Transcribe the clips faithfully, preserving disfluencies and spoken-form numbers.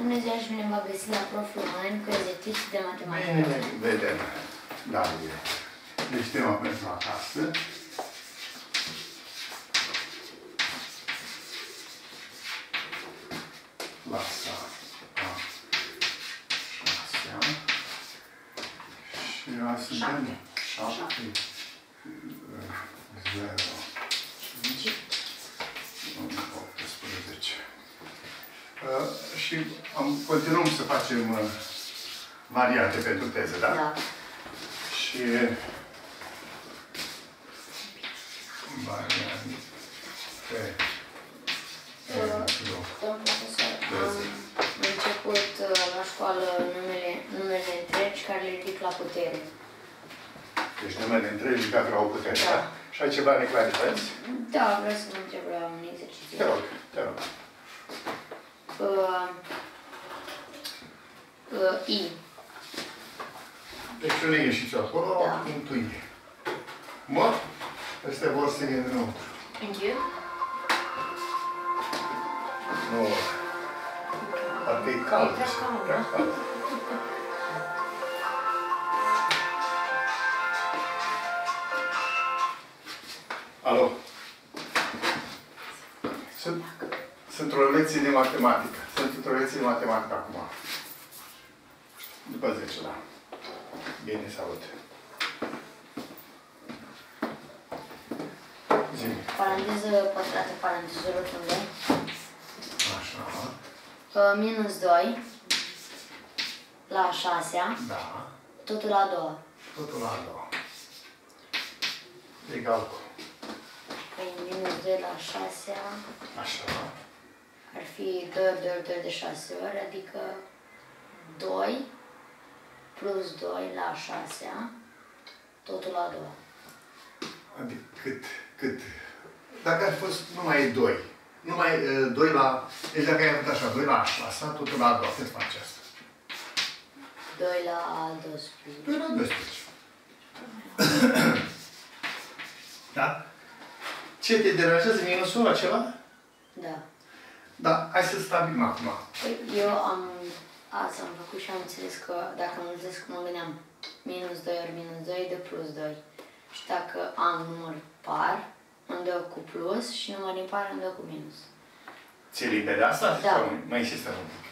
Dumnezeu și ne va găsi la proful Roman cu exerciții de matematică. Bine, vedem, Darie. Deci tema pentru acasă. Clasa a șasea. Și la suntem șapte. Zero. Și continuăm să facem variante pentru teze, da? Da. Și variante pentru teze. Am început la școală numele, numele întregi care le ridic la putere. Deci numele întregi care au putere, da? Și ai ceva neclarități? Da, vreau să mă întreb la un exercițiu. Te rog, te rog. Uh, uh, I. Deci le ieșiți acolo, da. Intuie. Mă, ăstea vor să iei înăuntru. Închid? Nu. Parcă e cald. E prea cald. Alo. Sunt... Sunt o lecție de matematică. Sunt într-o lecție de matematică acum. După zece, da. Bine, salut. Zi-mi. Paranteză păstrată, paranteză rotundă. Așa. Minus doi. La a șasea. Da. Totul la a doua. Totul la a doua. Egal cu. Păi minus doi la a șasea. Așa. Ar fi doi ori doi ori doi de șase ori, adică doi plus doi la șasea, totul la doi. Adică cât, cât? Dacă ar fost numai doi, numai uh, doi la... Deci dacă ai avut așa, doi la șasea, totul la doi, cât face asta? doi la doisprezece. doi la doisprezece. Da? Ce te deranjează? Minusul la ceva? Da. Da, hai să stabilim acum. Eu am, asta am făcut și am înțeles că dacă înțeles că mă gândeam minus doi ori minus doi de plus doi. Și dacă am număr par, îmi dă cu plus și număr impar îmi dă cu minus. Ți-e limpede asta? Da. Mai insistă un pic.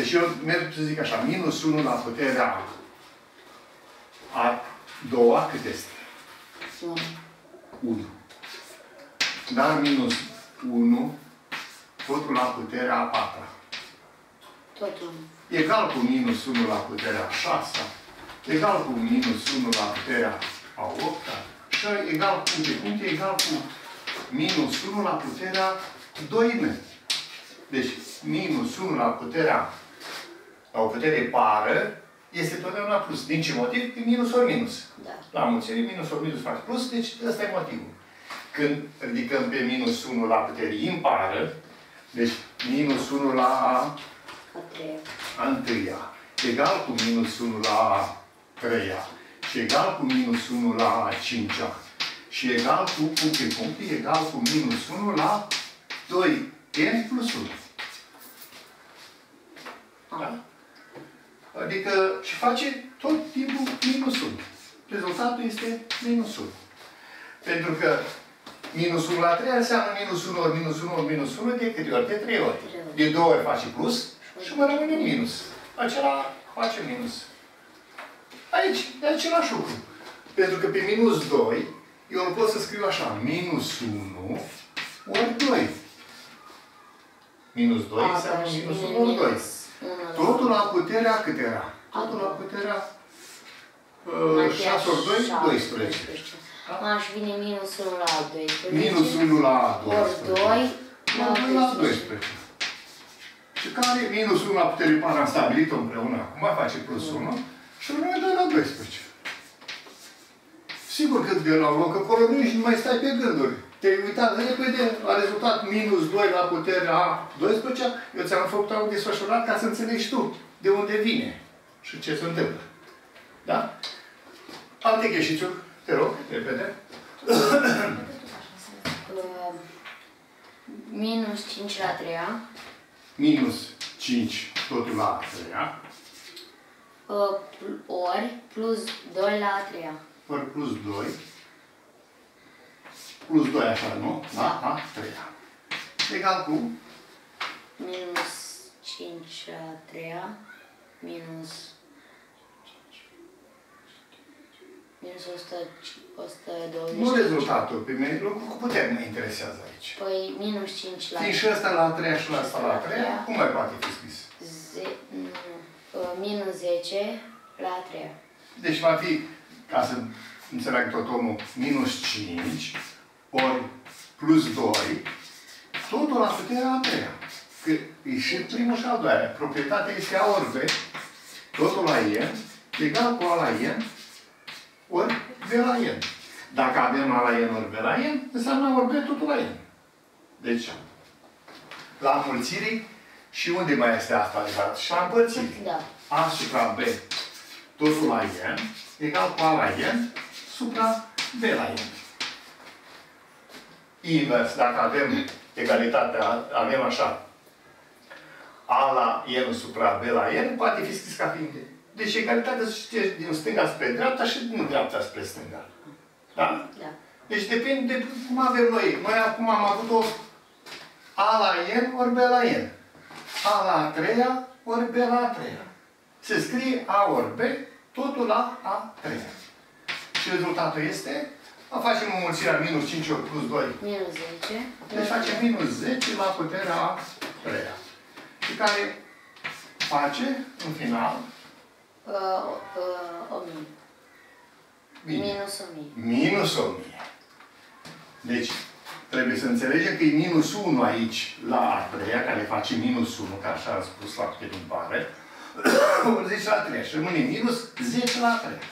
Deci eu merg să zic așa, minus unu la puterea a doua cât este? unu. Dar minus unu totul la puterea a patra. Totul. Egal cu minus unu la puterea a șasea, egal cu minus unu la puterea a opta, și egal cu de puncte, egal cu minus unu la puterea doime. Deci, minus unu la puterea, la o putere pară, este totdeauna plus. Din ce motiv? E minus ori minus. Da. La mulțire, minus ori minus face plus, deci ăsta e motivul. Când ridicăm pe minus unu la putere impară, deci, minus unu la a, a întâia, egal cu minus unu la a treia, și egal cu minus unu la a cincea, și egal cu puncte puncte, egal cu minus unu la doi n plus unu. Da? Adică, și face tot timpul minus unu. Rezultatul este minus unu. Pentru că minus unu la trei înseamnă minus unu ori minus unu ori minus unu de câte ori? De trei ori. De două ori face plus și mai rămâne minus. Acela face minus. Aici, de același lucru. Pentru că pe minus doi, eu îl pot să scriu așa. Minus unu ori doi. Minus doi înseamnă minus unu ori doi. Totul la puterea cât era? Totul la puterea șase ori doi, doisprezece. Aș vine minus unu la a doisprezece. Minus unu la doisprezece. Ori doi la doisprezece. Și care minus unu la putere pară am stabilit-o împreună. Acum mai face plus unu. Și rămâne doi la doisprezece. Sigur că de la loc acolo nici nu mai stai pe gânduri. Te-ai uitat repede, a rezultat minus doi la puterea a doisprezece. Eu ți-am făcut un desfășurat ca să înțelegi tu de unde vine și ce se întâmplă. Da? Alte gheșițuri. Te rog, repede. Minus cinci la a treia. Minus cinci totul la a treia. Uh, ori plus doi la a treia. Ori plus doi. Plus doi așa, nu? Da. La a treia. Egal cu? Minus cinci la a treia. Minus... Minus o sută douăzeci. Nu rezultatul, pe mine, lucru cu putere ne interesează aici. Păi minus cinci la a treia. Și ăsta la a treia și la asta la a treia, cum mai poate fi scris? Minus zece la a treia. Deci va fi, ca să înțeleg tot omul, minus cinci ori plus doi, totul la puterea a treia. Că e și primul și al doilea. Proprietatea este a ori B, totul la E, egal cu a la E, ori B la N. Dacă avem A la N ori B la N, înseamnă ori B totul la N. Deci, la mulțirii, și unde mai este asta legat? Și la împărțirii. Da. A supra B totul la N, egal cu A la N, supra B la N. Invers, dacă avem egalitatea, avem așa, A la N supra B la N, poate fi scris ca fiind de. Deci egalitatea se citește din stânga spre dreapta și din dreapta spre stânga. Da? Da. Deci depinde de cum avem noi. Noi acum am avut o A la N ori B la N. A la a treia ori B la a treia. Se scrie A ori B, totul la a treia. Și rezultatul este? Facem înmulțirea minus cinci ori plus doi. Minus zece. Deci facem minus zece la puterea a treia. Și care face, în final, Uh, uh, o mie. Bine. Minus o mie. Minus o mie. Deci, trebuie să înțelegem că e minus unu aici, la a treia, care face minus unu, ca așa am spus la câte din pare, zece la treia. Și rămâne minus zece la a treia.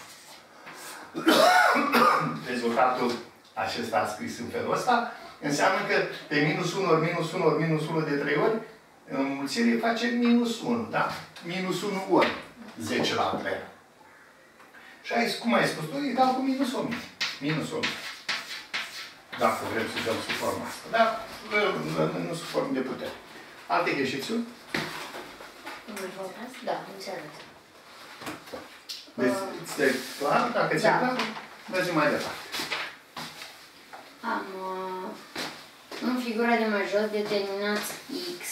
Rezultatul acesta scris în felul ăsta înseamnă că pe minus unu ori minus unu ori minus unu de trei ori, înmulțire face minus unu, da? Minus unu ori zece la a treia. Și aici, cum ai spus tu, e egal cu minus o mie. Minus o mie. Dacă vrem să dăm sub formă asta. Dar nu sub formă de putere. Alte greșiți-ul? Da, înțeleg. Deci, ți-e clar? Dacă ți-e clar, mergem mai departe. Am... În figura de mai jos determinați X,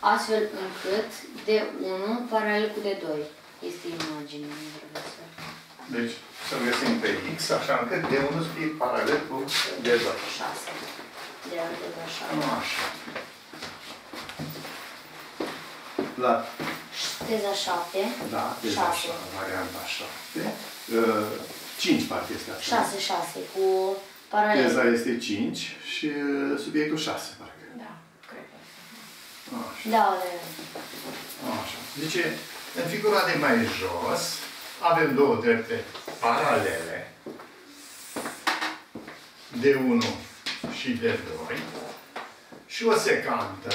astfel încât D unu paralel cu D doi. Este imaginea, domnule profesor. Deci, să găsim pe X, așa încât D unu să fie paralel cu D doi. șase. De la D doi la șase. Nu așa. La... Teza șapte. Da, teza șase. Varianta șapte. cinci parte este așa. șase, șase, cu paralel. Teza este cinci și subiectul șase, parcă. Da, cred. Așa. Da, așa. De ce? În figura de mai jos, avem două drepte paralele, D unu și D doi, și o secantă,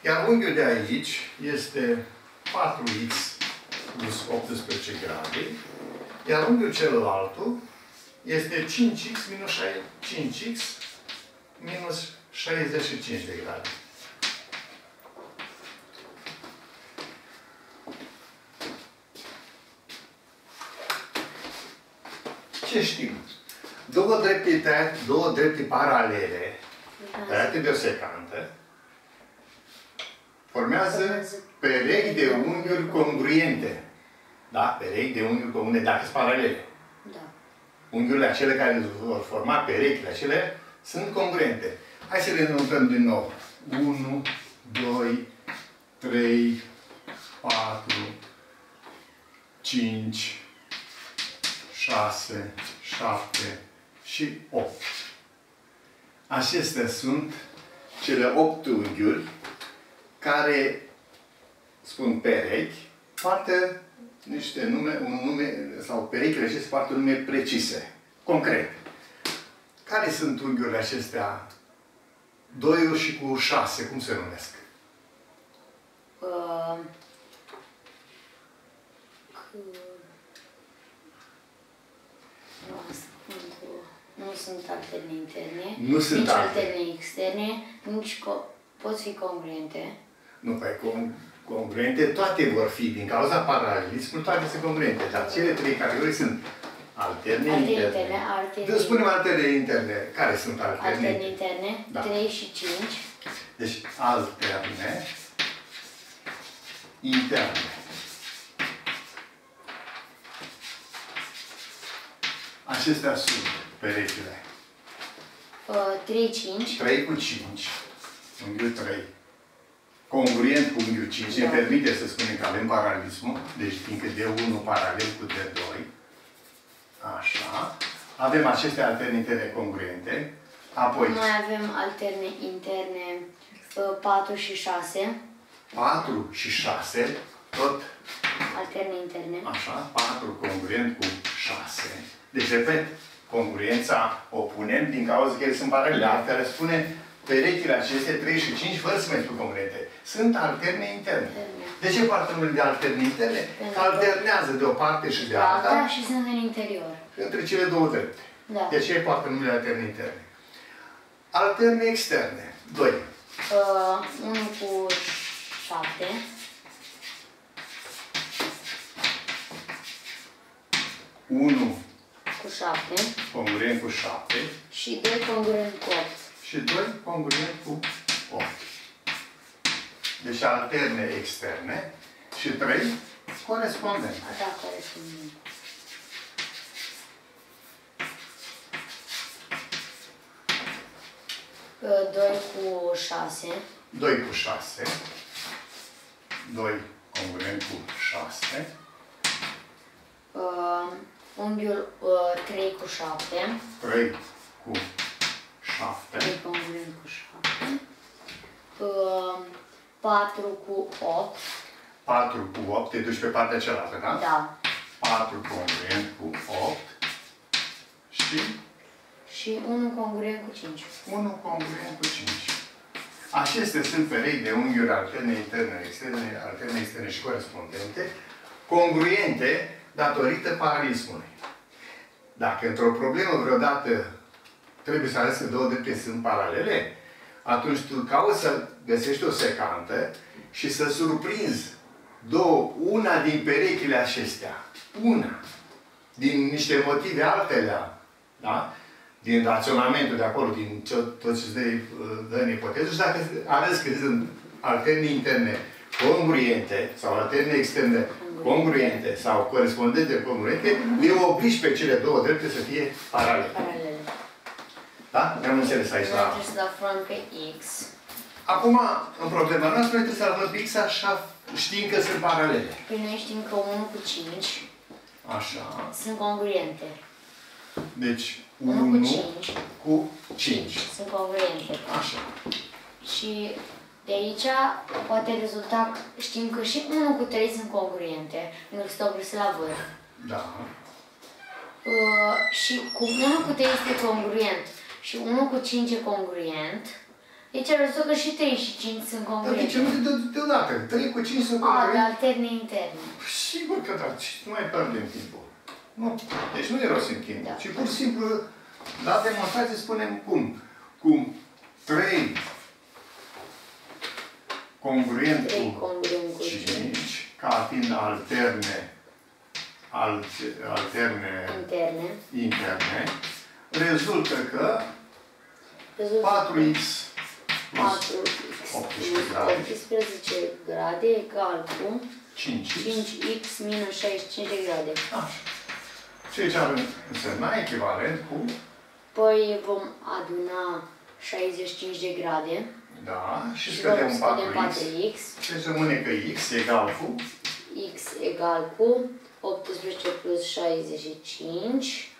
iar unghiul de aici este patru X plus optsprezece grade, iar unghiul celălalt este cinci X minus cinci X minus șaizeci și cinci de grade. Ce știm? Două drepte, tăiate, două drepte paralele, tăiate de o secantă, formează perechi de unghiuri congruente. Da? Perechi de unghiuri congruente, dacă sunt paralele. Da. Unghiurile acele care vor forma perechile acele sunt congruente. Hai să le numărăm din nou. unu, doi, trei, patru, cinci, șase, șapte și opt. Acestea sunt cele opt unghiuri care spun perechi, poartă niște nume, un nume sau perechile acestea poartă nume precise, concrete. Care sunt unghiurile acestea? Doiul și cu șase, cum se numesc? Uh, Nu sunt alterne interne, nu sunt nici alterne externe, nici pot fi congruente? Nu, păi congruente toate vor fi, din cauza paralelismului, toate sunt congruente, dar cele trei categorii sunt alterne, interne. Alterne. Spunem alterne, interne. Care sunt alterne? Alterne, interne, da. trei și cinci. Deci alterne, interne. Acestea sunt perechile. trei, cinci. trei cu cinci. Unghiul trei. Congruent cu unghiul cinci. Da. Ne permite să spunem că avem paralelismul. Deci, fiindcă D unu paralel cu D doi. Așa. Avem aceste alterne interne congruente. Apoi... Noi avem alterne interne patru și șase. patru și șase. Tot... Alterne interne. Așa. patru congruent cu șase. Deci, repet, congruența o punem din cauza că ele sunt paralele. Altfel spune perechile aceste trei și cinci fără să mai spun congruente. Sunt alterne interne. De ce poartă numele de alterne interne? Că alternează de o parte și de alta. Da, și sunt în interior. Între cele două drepte. Da. De ce poartă numele alterne interne? Alterne externe. doi. unu cu șapte. unu cu șapte. Congruent cu șapte. Și doi congruent cu opt. Și doi congruent cu opt. Deci alterne externe. Și trei corespondente. Da, corespondente. doi cu șase. doi cu șase. doi congruent cu șase. Uh, unghiul uh, trei cu șapte. trei cu șapte. trei congruent cu șapte. Uh, patru cu opt. patru cu opt. Te duci pe partea cealaltă, da? Da. patru congruent cu opt. Și? Și unu congruent cu cinci. unu congruent cu cinci. Acestea sunt perechi de unghiuri alterne, interne, externe, alterne, externe și corespondente, congruente datorită paralelismului. Dacă într-o problemă vreodată trebuie să arăți că două drepte sunt paralele, atunci tu cauți să găsești o secantă și să surprinzi două, una din perechile acestea. Una. Din niște motive altele. Da? Din raționamentul de acolo, din tot ce îți dă în ipoteză. Și dacă arăți că sunt alterne interne congruente sau alterne externe congruente sau corespondente congruente, le obligi pe cele două drepte să fie paralele. Paralele. Da? Ne-am înțeles aici la... Trebuie să aflăm pe X. Acum, în problema noastră, noi trebuie să aflăm pe X așa, știm că sunt paralele. Păi noi știm că unu cu cinci așa. Sunt congruente. Deci, unu cu cinci. Sunt congruente. Așa. Și... De aici poate rezulta, știm că și unu cu trei sunt congruente, nu există o brusă la vârf. Da. Uh, și cu unu cu trei este congruent și unu cu cinci e congruent, deci rezultă că și trei și cinci sunt congruente. Dar de ce nu te dă deodată? trei cu cinci sunt congruente? A, de alterne interne. Sigur că da, nu mai pierdem timpul. Nu. Deci nu e rost în timp, da. Ci pur și simplu, la demonstrație spunem cum? Cum trei congruent cu cinci, ca fiind alterne, alt, alterne interne. interne, rezultă că rezultă patru x plus optsprezece grade egal cu cinci x minus șaizeci și cinci de grade. Așa. Ceea ce ar însemna echivalent cu... Păi vom aduna șaizeci și cinci de grade. Da, și scădem patru x. Deci rămâne că x egal cu? X egal cu optsprezece plus șaizeci și cinci.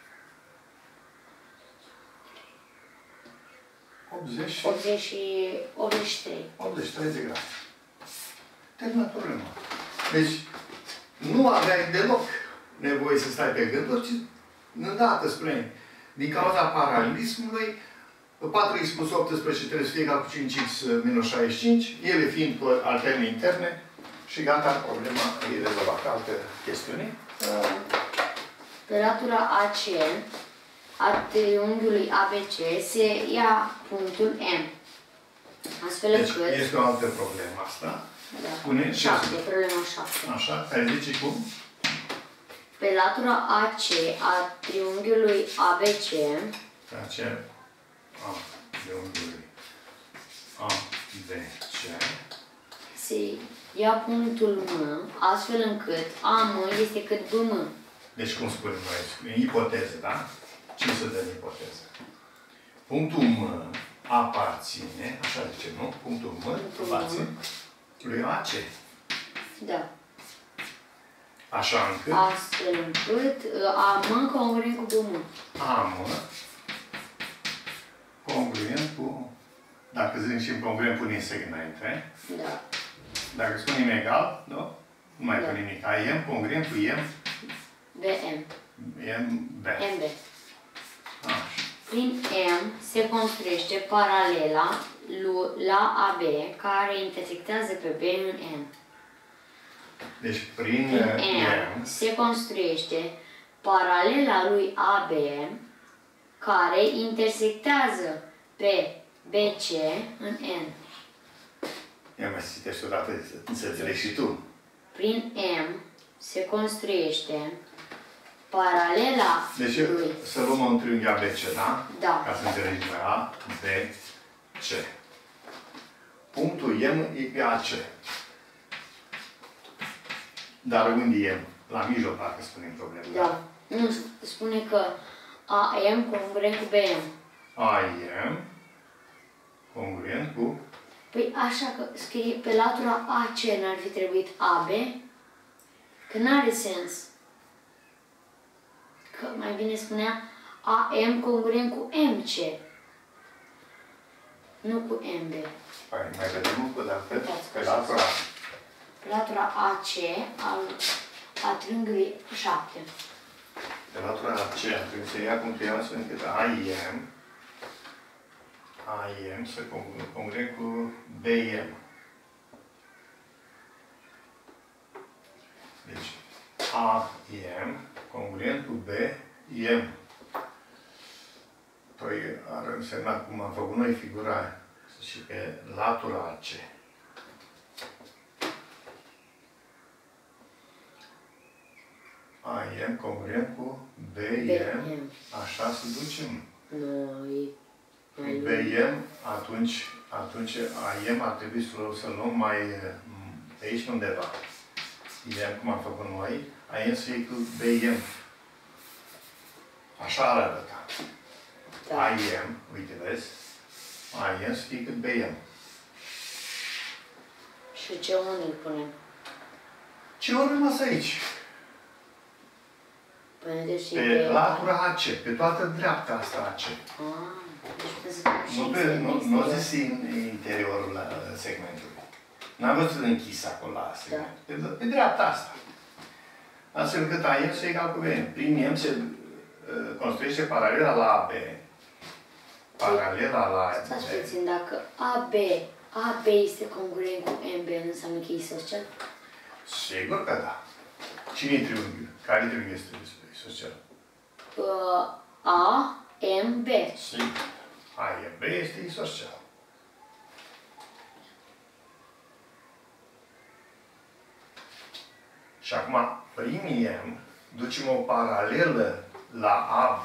optzeci. optzeci și trei. optzeci și trei de grade. Terminat problema. Deci, nu aveai deloc nevoie să stai pe gânduri, ci îndată spune, din cauza paralelismului, patru x plus optsprezece trebuie să fie egal cu cinci x minus șaizeci și cinci, ele fiind cu alterne interne și gata, problema e rezolvată. Alte chestiune? Pe latura A C a triunghiului A B C se ia punctul M. Astfel deci, încât... Este o altă problemă asta. Da. Spune șapte, problema șapte. Așa, care zice cum? Pe latura A C a triunghiului A B C... A C a triunghiului A B C... Se ia punctul M, astfel încât A M este cât B M. Deci cum spunem noi? E ipoteză, da? Ce să dăm ipoteză? Punctul M aparține, așa zice, nu? Punctul M aparține lui A C. Da. Așa încât? Astfel încât A M congruent cu B M. A M congruent cu... Dacă zicem congruent, punem sec înainte. Da. Dacă spunem egal, da? Nu mai punem nimic. A M congruent cu M. B M. M B. M B. Așa. Prin M se construiește paralela la A B, care intersectează pe B în M. Deci prin, prin M, M se construiește paralela lui A B, care intersectează pe B C în N. Ia mai citești odată să înțelegi și tu. Prin M se construiește paralela. Deci lui. Să luăm un triunghi A B C, da? Da. Ca să înțelegem A, B, C. Punctul M e pe A C. Dar unde e M? La mijloc, dacă spunem problema. Da. Nu, spune că A M congruent cu B M. A M congruent cu... Păi așa că scrie pe latura A C n-ar fi trebuit A B? Că n-are sens. Că mai bine spunea A M congruent cu M C. Nu cu M B. Păi mai vedem încă de altfel pe latura... Pe latura A C al, a triunghiului șapte. Pe latura A C a triunghiului se ia cum se ia astfel încât A I M A I M se congruent cu B I M. Deci A I M congruent cu B I M. Păi ar însemna cum am făcut noi figura și pe latura A C. A I M congruent cu B I M. Așa se ducem. Noi. B M, atunci, atunci A M ar trebui să luăm mai de aici undeva. I M, cum am făcut noi, A M să iei cu B M. Așa ar arăta. Da. A M, uite, vezi? A M să fie cât B M. Și ce unul îl punem? Ce ori rămas aici? Pe latura A C, pe toată dreapta asta A C. Ah. Nu a zis interiorul segmentului. N-am văzut închis acolo la segment. Pe dreapta asta. Astfel cât A M se egal cu B M. Prin M se construiește paralela la A B. Paralela la A B. Stați puțin, dacă A B A B este congruent cu M B, nu înseamnă că e isoscel? Sigur că da. Cine e triunghiul? Care triunghiul este isoscel? A M B. A M B este isoscel. Și acum, prin M, ducem o paralelă la A B.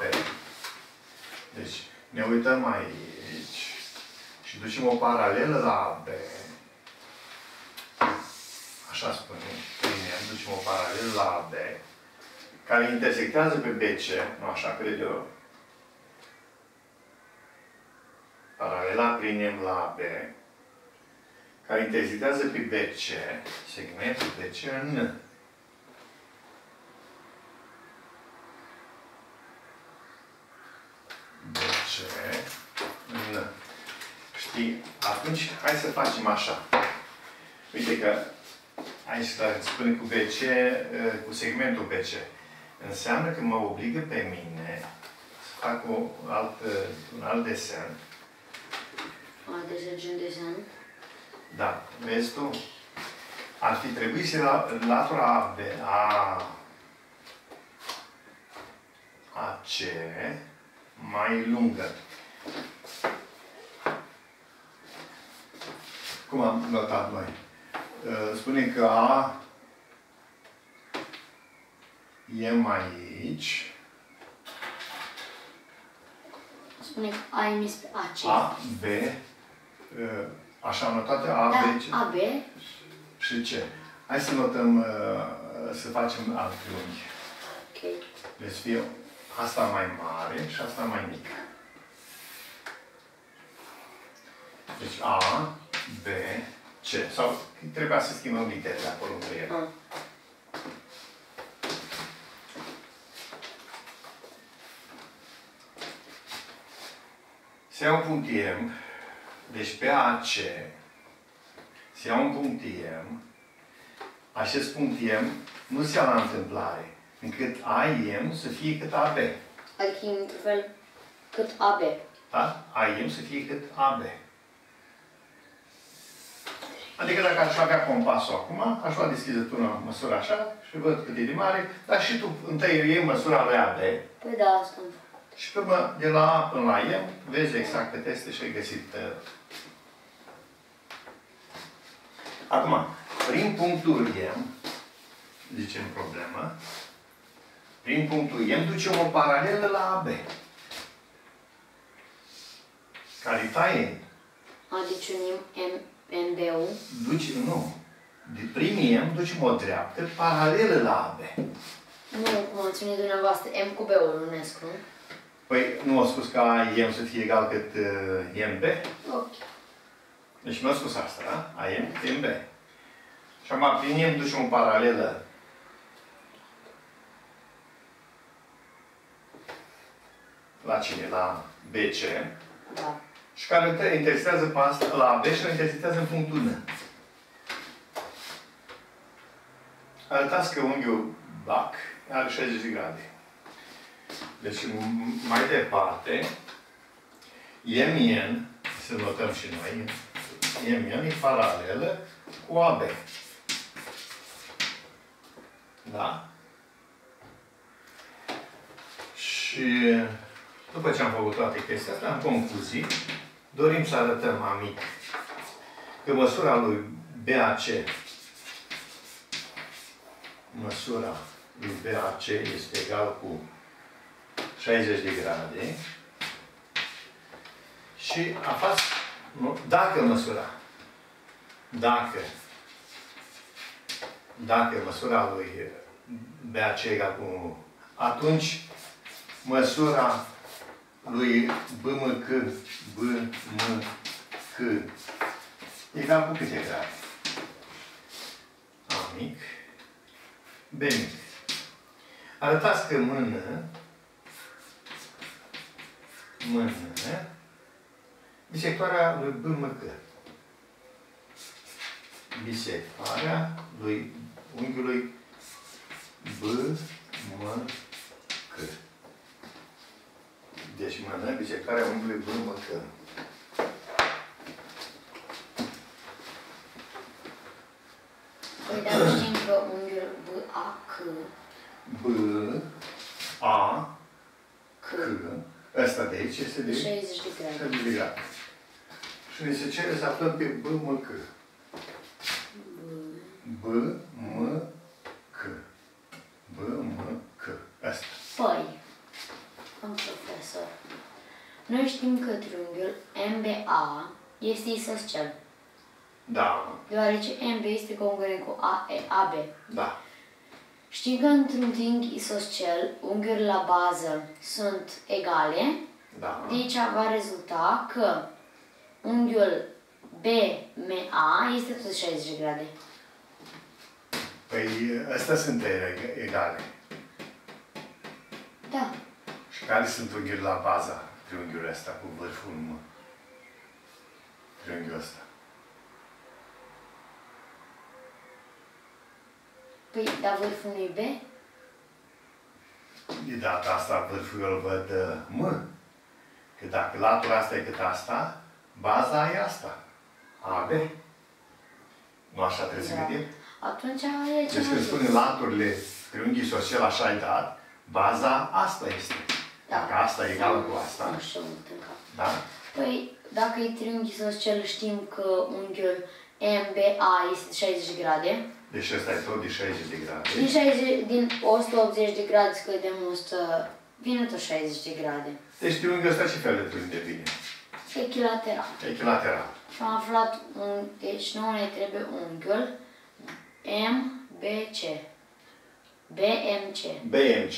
Deci, ne uităm aici și ducem o paralelă la A B. Așa spune. Prin M, ducem o paralelă la A B, care intersectează pe B C, nu așa cred eu. Paralela prin M la B, care intersectează pe B C, segmentul B C în N. B C în N. Știi? Atunci, hai să facem așa. Uite că aici spune cu B C, cu segmentul B C. Înseamnă că mă obligă pe mine să fac o altă, un alt desen. Alte sergent desen? Da. Vezi tu? Ar fi trebuit să la latura A B, A, A C mai lungă. cum am notat noi. Spune că A e mai aici. Spune că A e pe A, A, B. Așa am notat A, da, B, C. A, B. Și C. Hai să notăm, să facem alt triunghi. Ok. Deci fie asta mai mare și asta mai mică. Deci A, B, C. Sau trebuia să schimbăm literele de acolo între ele. A. Se ia un punctiem. Deci pe A, C. Se ia un punctiem. Acest punctiem nu se ia la întâmplare. Încât A I M să fie cât A B. Adică, într-un fel, cât A B. Da? A I M să fie cât A B. Adică dacă aș avea compasul acum, aș lua deschizătura măsura așa și văd cât e de mare, dar și tu întâi iei măsura lui A B. Păi da, asta am făcut. Și până de la A până la I M, vezi exact cât este și ai găsit. Acum, prin punctul I M, zicem problema, prin punctul I M ducem o paralelă la A B. Care-i taie? Adică un N B U? Duci, nu. De prin I M ducem o dreaptă paralelă la A B. Nu, cum am ținut dumneavoastră, M cu B-ul, lunesc, nu? Păi, nu a spus că A I M să fie egal cât uh, M B? Ok. Deci mi-a spus asta, da? A I M cât M B. Și acum, prin I M ducem o paralelă la cine? La B C. Da. Și care te interesează pe asta, la B și ne interesează în punctul N. Arătați că unghiul B A C are șaizeci de grade. Deci, mai departe, M N, să notăm și noi, M N e paralelă cu A B. Da? Și după ce am făcut toate chestia asta, în concluzii, dorim să arătăm amic că măsura lui B A C, măsura lui B A C este egal cu șaizeci de grade și aflați, nu, dacă măsura, dacă, dacă măsura lui B A C e egal cu unu, atunci măsura lui B M C, B M C, egal cu câte grade? A mic, B mic. Arătați că mână, mână, bisectoarea lui B M C. Bisectoarea lui unghiului B M C. Deci mână, bisectarea unghiului B M C. Păi, dar știm că unghiul B A C. B, A, C. Ăsta de aici este de șaizeci de grade. Și ne se cere să aflăm pe B M C. B M C. B M C. Asta. Păi. Profesor. Noi știm că triunghiul M B A este isoscel. Da. Deoarece M B este congruent cu A E A B. Da. Știm că într-un triunghi isoscel, unghiurile la bază sunt egale. Da. Deci va rezulta că unghiul B M A este tot șaizeci de grade. Păi, astea sunt egale. Da. Și care sunt unghiuri la baza triunghiului ăsta cu vârful M? Triunghiul ăsta. Păi, dar vârful nu-i B? De data asta vârful eu îl văd M. Că dacă latura asta e cât asta, baza e asta. A B. Nu așa trebuie, da, să gândim? Atunci e ce. Deci când spune laturile triunghiul isoscel așa e dat, baza asta este. Dacă asta e egală cu asta. Așa mult în cap. Da? Păi, dacă e triunghi isoscel, știm că unghiul M B A este de șaizeci de grade. Deci ăsta e tot de șaizeci de grade. Din, șaizeci, din o sută optzeci de grade scădem o sută, vine tot șaizeci de grade. Deci triunghiul ăsta ce fel de triunghi devine? Echilateral. Echilateral. Și am aflat, un, deci nouă ne trebuie unghiul M B C. B M C. B M C.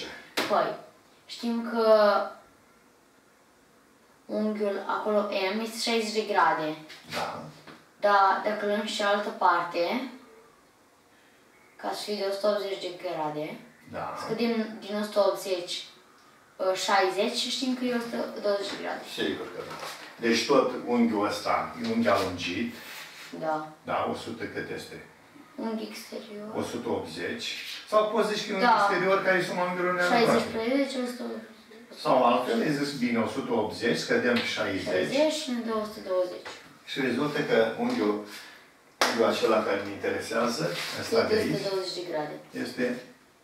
Păi, știm că unghiul acolo M este șaizeci de grade. Da. Dar dacă luăm și altă parte, ca să fie de o sută optzeci de grade, da, scădem din o sută optzeci șaizeci și știm că e o sută douăzeci de grade. Sigur că da. Deci tot unghiul ăsta e unghi alungit. Da. Da, o sută cât este? Unghi exterior. o sută optzeci. Sau poți zici că e unghi da. exterior care e suma unghiilor nealungate. șaizeci, șaizeci, o sută. Sau altfel ai zis bine, o sută optzeci, scădem șaizeci. șaizeci și două sute douăzeci. Și rezultă că unghiul, unghiul acela care ne interesează, ăsta de aici, o sută douăzeci de grade. Este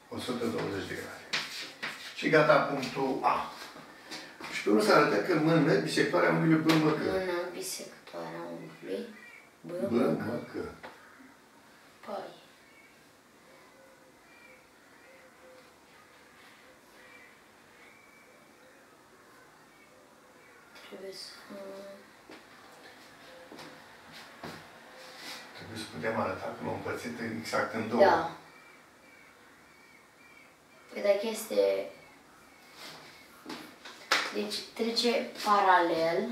o sută douăzeci de grade. Și gata, punctul A. Și pe urmă se arată că mână bisectoarea unghiului B M C. Mână bisectoarea unghiului B M C. Păi. Trebuie să... Trebuie să putem arăta că l-am împărțit exact în două. Da. Păi dacă este... Deci trece paralel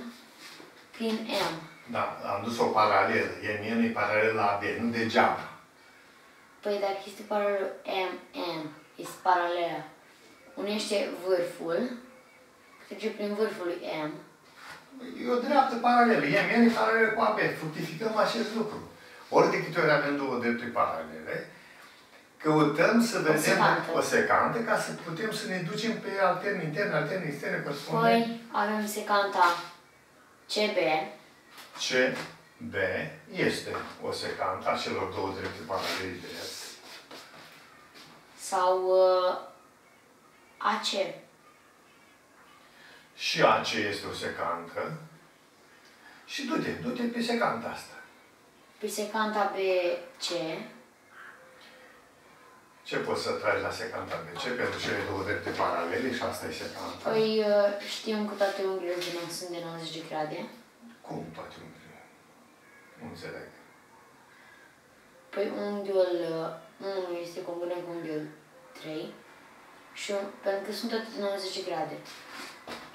prin M. Da, am dus-o paralel. M N e paralel la A B, nu degeaba. Păi dacă este paralel M N, este paralelă, unește vârful, trece prin vârful lui M. E o dreaptă paralelă. M N e paralelă cu A B. Fructificăm acest lucru. Ori de câte ori avem două drepturi paralele, căutăm să vedem o secantă. o secantă ca să putem să ne ducem pe altern intern, altern extern, corespundent. Păi avem secanta C B. C B este o secantă a celor două drepturi paralele drept. Sau uh, A C. Și A C este o secantă. Și du-te, du-te pe secanta asta. Pe secanta B C. Ce poți să tragi la secanta B C? Pentru cele două drepte paralele și asta e secanta. Păi știm că toate unghiile din unghi sunt de nouăzeci de grade. Cum toate unghiile? Nu înțeleg. Păi unghiul unu este congruent cu unghiul trei. Și pentru că sunt toate de nouăzeci de grade.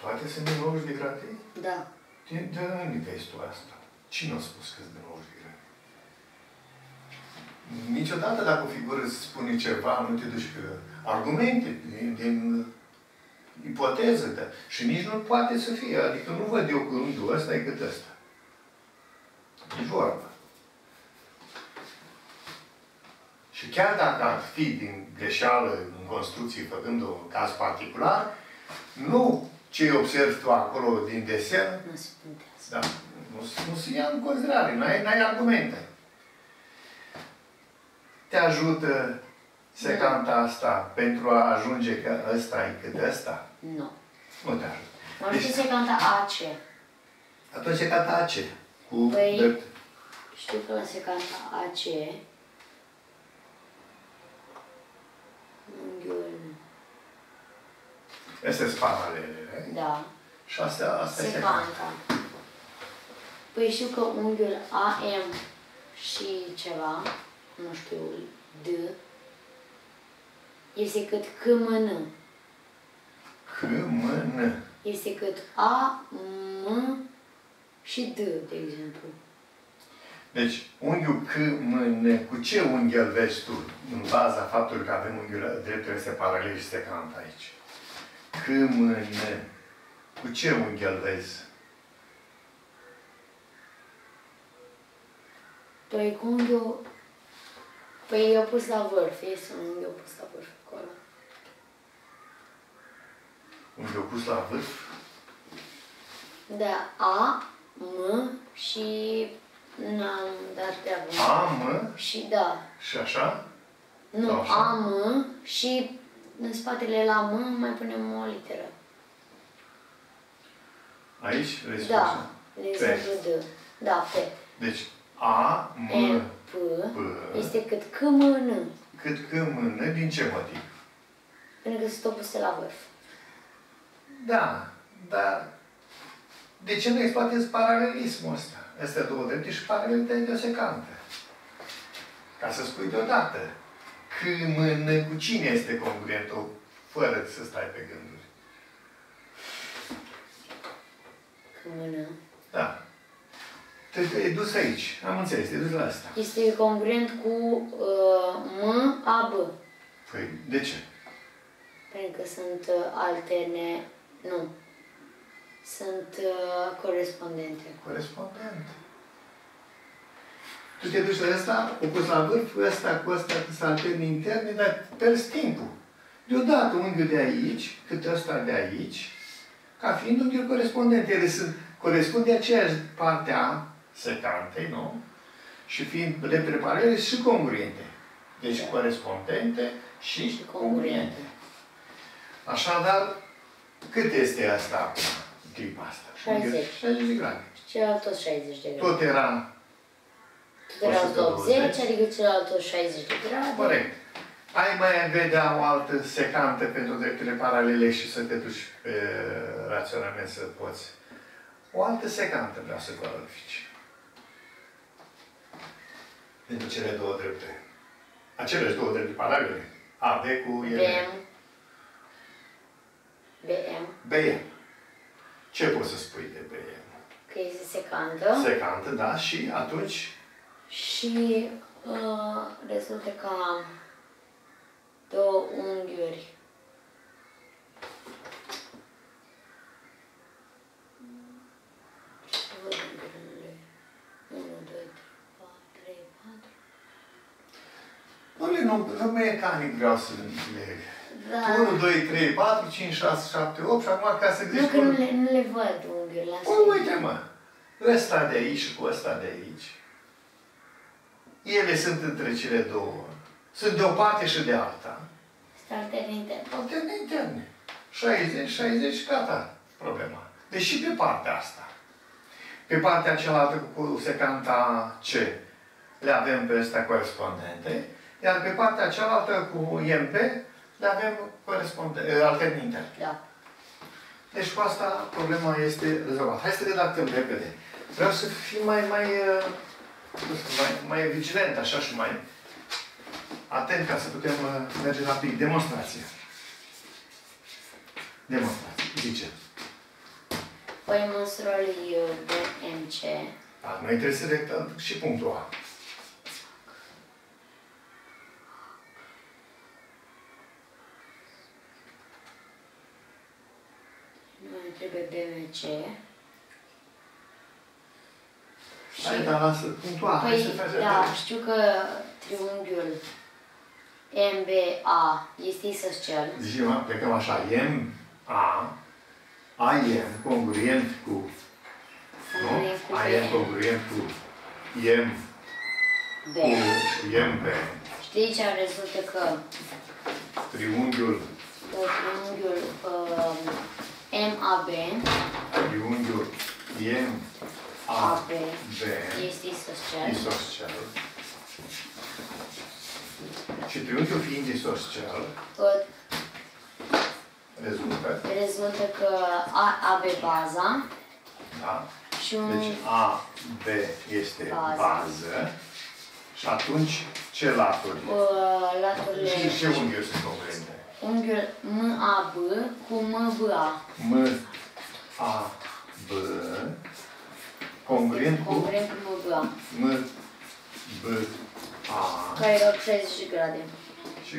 Toate sunt de nouăzeci de grade? Da. De unde vezi tu asta? Cine a spus că sunt de nouăzeci de grade? Niciodată dacă o figură îți spune ceva, nu te duci pe argumente, din, din ipoteză, da. Și nici nu poate să fie. Adică nu văd eu că unghiul ăsta e cât ăsta. E vorba. Și chiar dacă ar fi din greșeală în construcții, făcând un caz particular, nu ce observi tu acolo din desen, nu se putează. Da, nu, nu se ia în considerare, n-ai argumente. Te ajută secanta asta pentru a ajunge că ăsta e cât ăsta? Nu. Nu te ajută. Mă ajută deci, secanta A C. Atunci secanta A C. Cu păi, drept. Știu că la secanta A C unghiul... Astea sunt paralelele. Da. Și astea, astea secanta. secanta. Păi știu că unghiul A M și ceva nu știu, D, este cât C M N. C M N. Este cât A, M și D, de exemplu. Deci, unghiul C M N, cu ce unghi îl vezi tu, în baza faptului că avem unghiul dreptului se paralel și secant aici? C M N, cu ce unghi îl vezi? Păi, cu unghiul... Păi eu pus la vârf, este un unghiul pus la vârf acolo. Unghiul pus la vârf? Da, A, M și... N-am dat de A, M? Și da. Și așa? Nu, așa? A, M și în spatele la M mai punem o literă. Aici? Răspunsul? Da, de exemplu D. Da, P. Deci, A, M, M P, P este cât C, M, N. Cât C, M, N, din ce motiv? Pentru că sunt opuse la vârf. Da, dar de ce nu exploatezi paralelismul ăsta? Astea două drepte și paralele tăi deosecantă. Ca să spui deodată C, M, N, cu cine este congruentul fără să stai pe gânduri. C, M, N. Da. Te-ai dus aici. Am înțeles, te-ai dus la asta. Este congruent cu uh, M, A, B. Păi, de ce? Pentru că sunt alterne... Nu. Sunt uh, corespondente. Corespondente. Tu te duci la ăsta, o pus la vârf, ăsta cu ăsta, că sunt alterne interne, dar pierzi timpul. Deodată unghiul de aici, cât ăsta de aici, ca fiind unghiul corespondent. Ele sunt, corespund de aceeași parte a secantei, nu? Și fiind dreptele paralele și congruente. Deci da. Corespondente și, și congruente. Așadar, cât este asta acum, în clipa asta? șaizeci. șaizeci de grade. Și celălalt tot șaizeci de grade. Tot era... Tot era o sută optzeci, adică celălalt tot șaizeci de grade. Corect. Ai mai vedea o altă secantă pentru dreptele paralele și să te duci pe raționament să poți. O altă secantă vreau să valorifici. Pentru cele două drepte. Aceleași două drepte paralele. A, B cu ele. B M. B M. Ce poți să spui de B M? Că este secantă. Secantă, da. Și atunci? Și uh, rezultă că am două unghiuri. unu, doi, trei, patru, patru, patru. Nu, nu mecanic vreau să înțeleg. Da. unu, doi, trei, patru, cinci, șase, șapte, opt și acum ca să zici... Nu, că nu le, nu le văd unghiurile astea. O, uite, mă! Ăsta de aici și cu ăsta de aici. Ele sunt între cele două. Sunt de o parte și de alta. Sunt alterne interne. Alterne interne. șaizeci, șaizeci și gata problema. Deci și pe partea asta. Pe partea cealaltă cu secanta C le avem pe astea corespondente. Iar pe partea cealaltă cu I M P le avem alterne interne. Da. Deci cu asta problema este rezolvată. Hai să redactăm repede. Vreau să fii mai, mai, mai, mai vigilent, așa și mai atent ca să putem merge rapid. Demonstrație. Demonstrație. Zice. Păi măsurării B M C. Noi trebuie să redactăm și punctul A. Trebuie B M C. Hai, dar lasă punctual. Păi, să da, știu că triunghiul M B A este isoscel. Zicem, plecăm așa. M A, A M congruent cu... Nu? A M congruent cu M B. M B. Știi, aici rezultă că... Triunghiul... Triunghiul... Um, M A B triunghiul M A B este isoscel. Isoscel. Și triunghiul fiind isoscel rezultă. Rezultă că A B baza. Da. Și deci A B este bază. bază. Și atunci ce laturi? Uh, laturile. Și ce unghiuri sunt congruente? Unghiul M A B cu M B A. M A B congruent cu M B A. M B A. Care e șaizeci grade. Și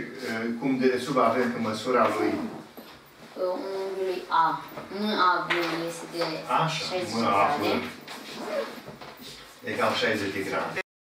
cum de sub avem că măsura lui? Unghiului A. M A B este de șaizeci grade. Egal șaizeci de grade.